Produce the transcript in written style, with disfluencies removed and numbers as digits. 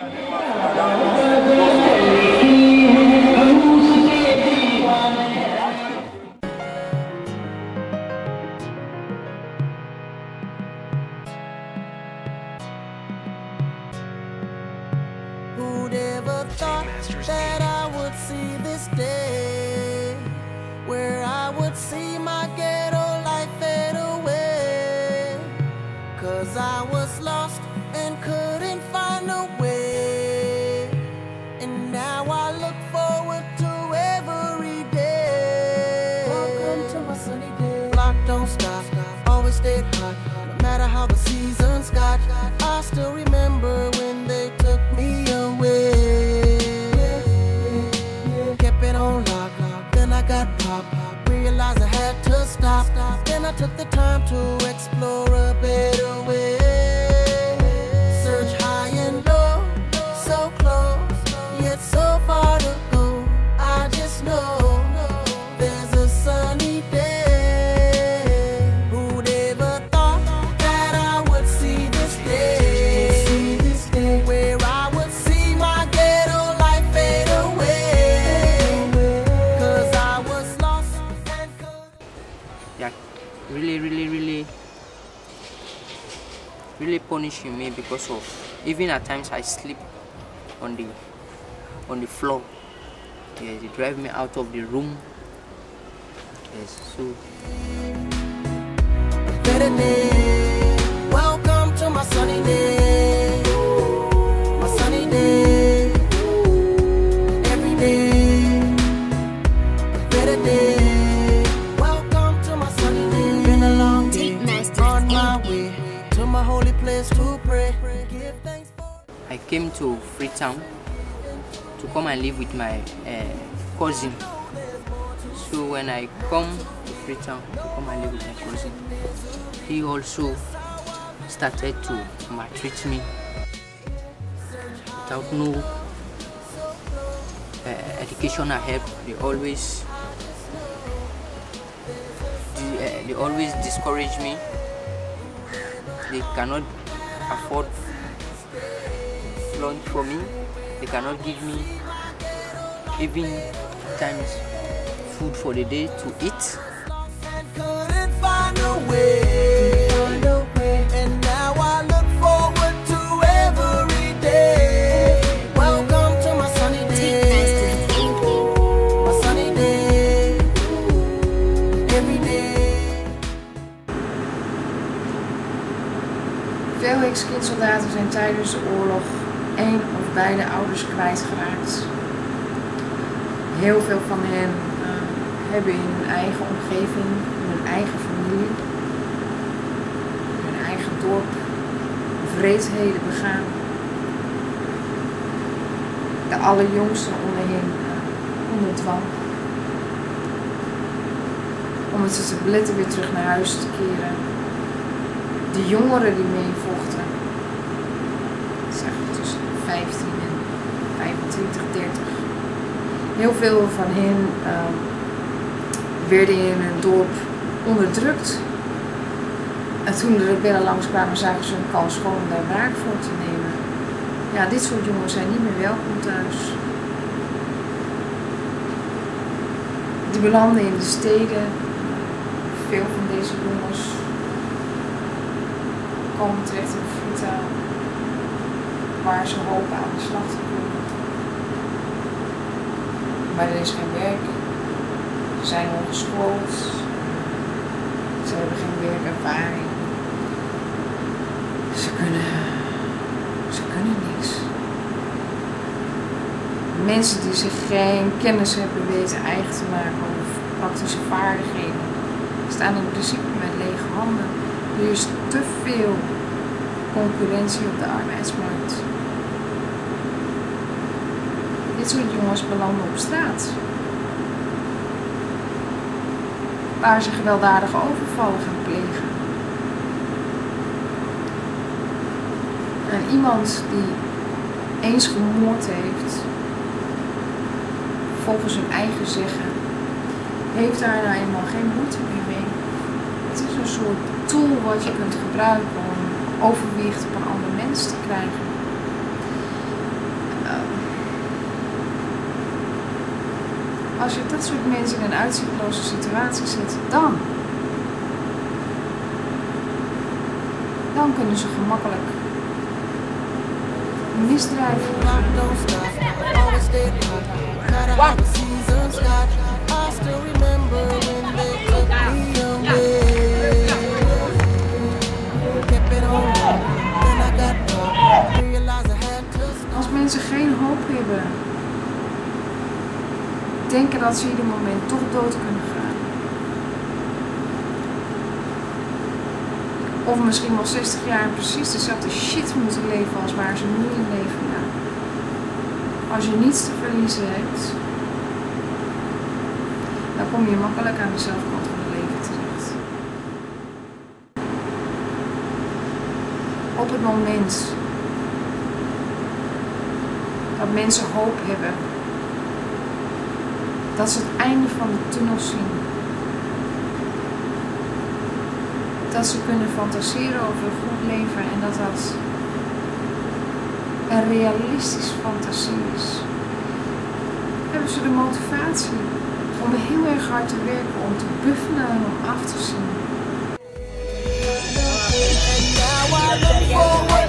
Who'd ever thought that I would see this day, where I would see my ghetto life fade away? 'Cause I was lost and couldn't find a way, and now I look forward to every day. Welcome to my sunny day. Block don't stop, always stayed hot, no matter how the seasons got. I still remember when they took me away. Kept it on lock, then I got popped. Realized I had to stop. Then I took the time to explore a better way. Search high and low, so close, yet so far to go. I just know there's a sunny day. Who'd ever thought that I would see this day? Where I would see my ghetto life fade away, 'cause I was lost and could. Yeah, really punishing me because of, even at times I sleep on the floor. Yeah, they drive me out of the room. Yes, so a better day. Welcome to my sunny day. I came to Freetown to come and live with my cousin. So when I come to Freetown to come and live with my cousin, he also started to maltreat me without no educational help. They always discourage me. They cannot afford lunch for me. They cannot give me even times food for the day to eat. Veel ex-kindsoldaten zijn tijdens de oorlog één of beide ouders kwijtgeraakt. Heel veel van hen hebben in hun eigen omgeving, in hun eigen familie, in hun eigen dorp, wreedheden begaan. De allerjongsten onder hen onder dwang. Om met z'n tabletten weer terug naar huis te keren. De jongeren die meevochten, zeg maar tussen 15 en 25, 30. Heel veel van hen werden in hun dorp onderdrukt. En toen de rebellen langskwamen, zagen ze een kans gewoon om daar wraak voor te nemen. Ja, dit soort jongens zijn niet meer welkom thuis. Die belanden in de steden. Veel van deze jongens komen terecht in Freetown, waar ze hopen aan de slag te komen. Maar er is geen werk, ze zijn ongeschoold, ze hebben geen werkervaring, ze kunnen niks. Mensen die zich geen kennis hebben weten eigen te maken of praktische vaardigheden, staan in principe met lege handen. Er is te veel concurrentie op de arbeidsmarkt. Dit soort jongens belanden op straat. Waar ze gewelddadige overvallen gaan plegen. En iemand die eens gemoord heeft, volgens hun eigen zeggen, heeft daar nou eenmaal geen moeite meer mee. Het is een soort tool wat je kunt gebruiken om overwicht op een ander mens te krijgen. Als je dat soort mensen in een uitzichtloze situatie zet, dan kunnen ze gemakkelijk misdrijven. Als mensen geen hoop hebben, denken dat ze ieder moment toch dood kunnen gaan. Of misschien wel 60 jaar precies dezelfde shit moeten leven als waar ze nu in leven. Ja. Als je niets te verliezen hebt, dan kom je makkelijk aan de zelfkant van het leven terecht. Op het moment dat mensen hoop hebben, dat ze het einde van de tunnel zien. Dat ze kunnen fantaseren over een goed leven en dat dat een realistische fantasie is. Hebben ze de motivatie om heel erg hard te werken, om te buffelen en om af te zien.